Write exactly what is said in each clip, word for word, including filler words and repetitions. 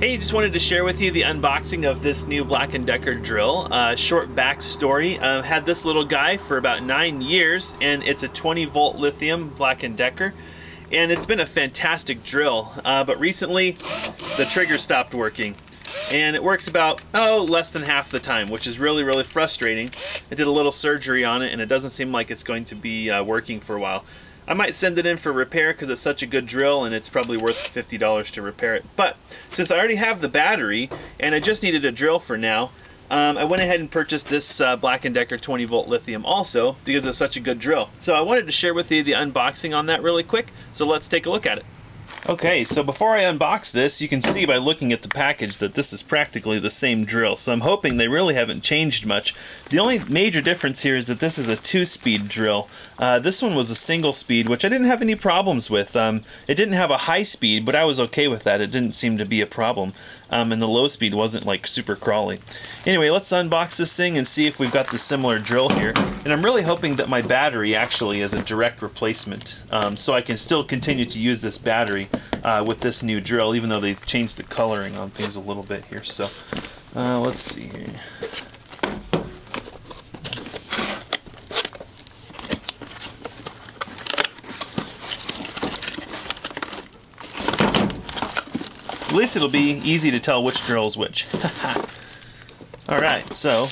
Hey, just wanted to share with you the unboxing of this new Black and Decker drill. Uh, short backstory, uh, had this little guy for about nine years, and it's a twenty volt lithium Black and Decker, and it's been a fantastic drill, uh, but recently the trigger stopped working. And it works about, oh, less than half the time, which is really, really frustrating. I did a little surgery on it, and it doesn't seem like it's going to be uh, working for a while. I might send it in for repair because it's such a good drill and it's probably worth fifty dollars to repair it. But since I already have the battery and I just needed a drill for now, um, I went ahead and purchased this uh, Black and Decker twenty volt lithium also because it's such a good drill. So I wanted to share with you the unboxing on that really quick. So let's take a look at it. Okay, so before I unbox this, you can see by looking at the package that this is practically the same drill, so I'm hoping they really haven't changed much. The only major difference here is that this is a two-speed drill. Uh, this one was a single speed, which I didn't have any problems with. Um, it didn't have a high speed, but I was okay with that. It didn't seem to be a problem, um, and the low speed wasn't like super crawly. Anyway, let's unbox this thing and see if we've got the similar drill here, and I'm really hoping that my battery actually is a direct replacement, um, so I can still continue to use this battery. Uh, with this new drill, even though they changed the coloring on things a little bit here. So uh, let's see here. At least it'll be easy to tell which drill is which. Alright, so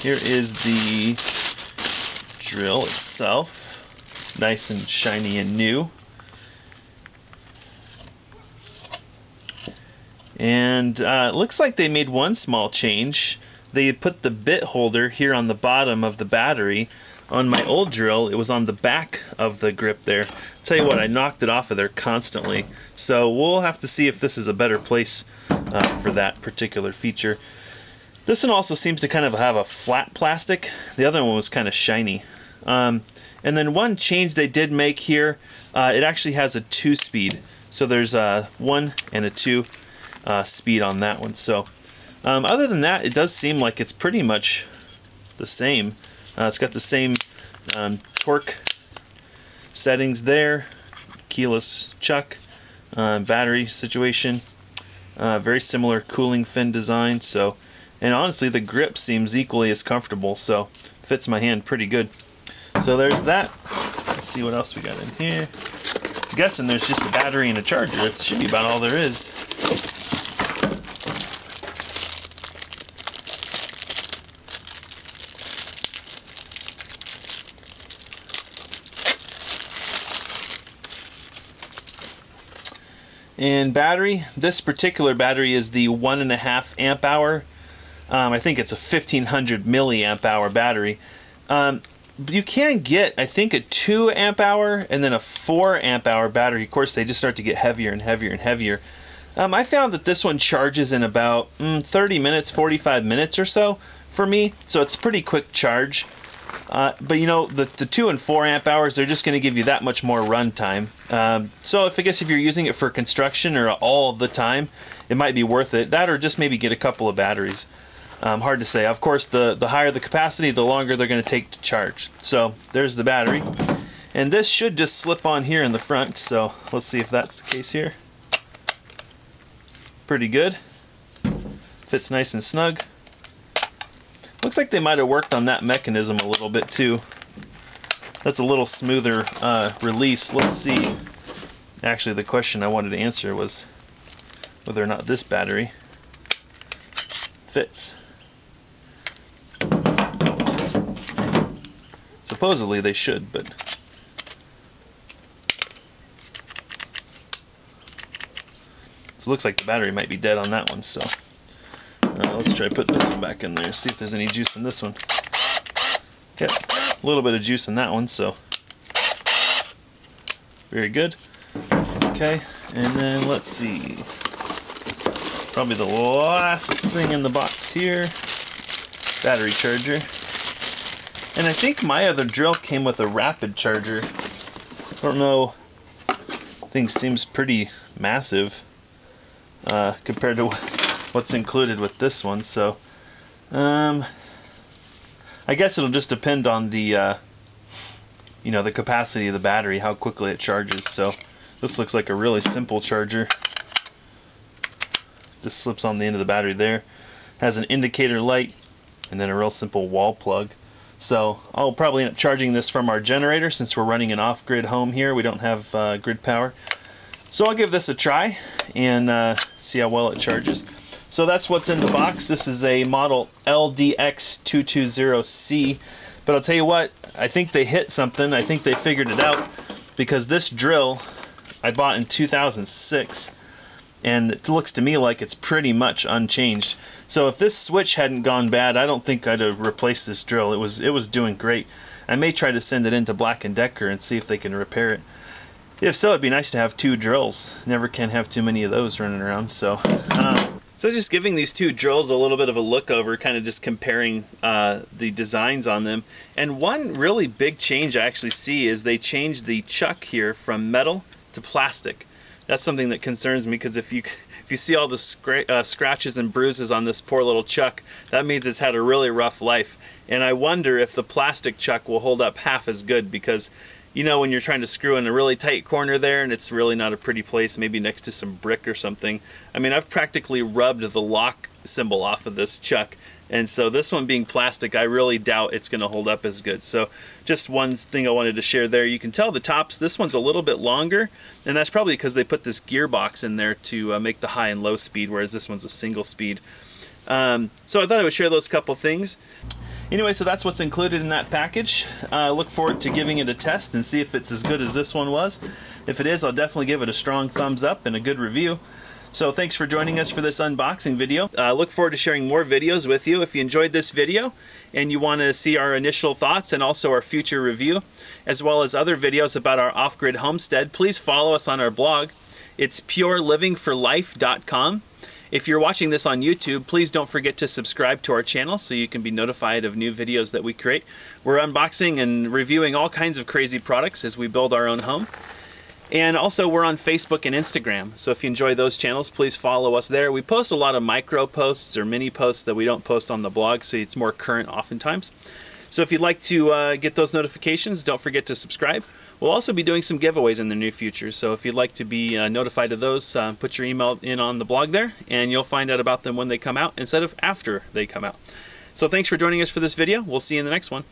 here is the drill itself. Nice and shiny and new. And uh, it looks like they made one small change. They put the bit holder here on the bottom of the battery. On my old drill, it was on the back of the grip there. I'll tell you what, I knocked it off of there constantly. So we'll have to see if this is a better place uh, for that particular feature. This one also seems to kind of have a flat plastic. The other one was kind of shiny. Um, and then one change they did make here, uh, it actually has a two-speed. So there's a one and a two. Uh, speed on that one. So um, other than that, it does seem like it's pretty much the same. Uh, it's got the same um, torque settings there, keyless chuck, uh, battery situation, uh, very similar cooling fin design. So, and honestly, the grip seems equally as comfortable, so fits my hand pretty good. So there's that. Let's see what else we got in here. I'm guessing there's just a battery and a charger. That should be about all there is. And battery, this particular battery is the one and a half amp hour. Um, I think it's a fifteen hundred milliamp hour battery. Um, you can get, I think, a two amp hour and then a four amp hour battery. Of course, they just start to get heavier and heavier and heavier. Um, I found that this one charges in about mm, thirty minutes, forty-five minutes or so for me. So it's a pretty quick charge. Uh, but you know, the, the two and four amp hours, they're just going to give you that much more run time. Um, so if I guess if you're using it for construction or all the time, it might be worth it. That or just maybe get a couple of batteries. Um, hard to say. Of course, the, the higher the capacity, the longer they're going to take to charge. So there's the battery. And this should just slip on here in the front. So let's see if that's the case here. Pretty good. Fits nice and snug. Looks like they might have worked on that mechanism a little bit too. That's a little smoother uh, release. Let's see. Actually, the question I wanted to answer was whether or not this battery fits. Supposedly they should, but so it looks like the battery might be dead on that one, so. Uh, let's try to put this one back in there, see if there's any juice in this one. Yep, a little bit of juice in that one, so very good. Okay, and then let's see. Probably the last thing in the box here, battery charger. And I think my other drill came with a rapid charger. I don't know, thing seems pretty massive uh, compared to what what's included with this one, so um, I guess it'll just depend on the uh, you know, the capacity of the battery, how quickly it charges. So this looks like a really simple charger. Just slips on the end of the battery there. Has an indicator light and then a real simple wall plug. So I'll probably end up charging this from our generator since we're running an off-grid home here. We don't have uh, grid power. So I'll give this a try and uh, see how well it charges. So that's what's in the box. This is a model L D X two twenty C. But I'll tell you what, I think they hit something. I think they figured it out, because this drill I bought in two thousand six, and it looks to me like it's pretty much unchanged. So if this switch hadn't gone bad, I don't think I'd have replaced this drill. It was it was doing great. I may try to send it into Black and Decker and see if they can repair it. If so, it'd be nice to have two drills. Never can have too many of those running around. So. Um, So I was just giving these two drills a little bit of a look over, kind of just comparing uh, the designs on them. And one really big change I actually see is they changed the chuck here from metal to plastic. That's something that concerns me, because if you if you see all the scra uh, scratches and bruises on this poor little chuck, that means it's had a really rough life. And I wonder if the plastic chuck will hold up half as good, because you know, when you're trying to screw in a really tight corner there and it's really not a pretty place, maybe next to some brick or something. I mean, I've practically rubbed the lock symbol off of this chuck, and so this one being plastic, I really doubt it's going to hold up as good. So just one thing I wanted to share there. You can tell the tops, this one's a little bit longer, and that's probably because they put this gearbox in there to uh, make the high and low speed, whereas this one's a single speed. Um, so I thought I would share those couple things. Anyway, so that's what's included in that package. I uh, look forward to giving it a test and see if it's as good as this one was. If it is, I'll definitely give it a strong thumbs up and a good review. So thanks for joining us for this unboxing video. I uh, look forward to sharing more videos with you. If you enjoyed this video and you want to see our initial thoughts and also our future review, as well as other videos about our off-grid homestead, please follow us on our blog. It's pure living for life dot com. If you're watching this on YouTube, please don't forget to subscribe to our channel so you can be notified of new videos that we create. We're unboxing and reviewing all kinds of crazy products as we build our own home. And also we're on Facebook and Instagram, so if you enjoy those channels, please follow us there. We post a lot of micro posts or mini posts that we don't post on the blog, so it's more current oftentimes. So if you'd like to uh, get those notifications, don't forget to subscribe. We'll also be doing some giveaways in the near future, so if you'd like to be uh, notified of those, uh, put your email in on the blog there, and you'll find out about them when they come out instead of after they come out. So thanks for joining us for this video. We'll see you in the next one.